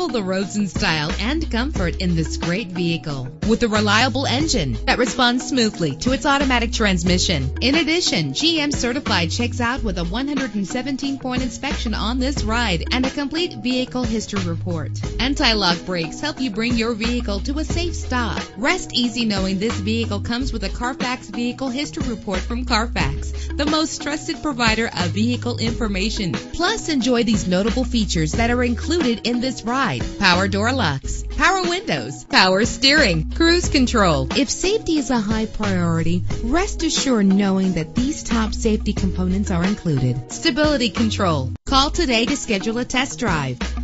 Travel the roads in style and comfort in this great vehicle with a reliable engine that responds smoothly to its automatic transmission. In addition, GM Certified checks out with a 117-point inspection on this ride and a complete vehicle history report. Anti-lock brakes help you bring your vehicle to a safe stop. Rest easy knowing this vehicle comes with a Carfax Vehicle History Report from Carfax, the most trusted provider of vehicle information. Plus, enjoy these notable features that are included in this ride: power door locks, power windows, power steering, cruise control. If safety is a high priority, rest assured knowing that these top safety components are included. Stability control. Call today to schedule a test drive.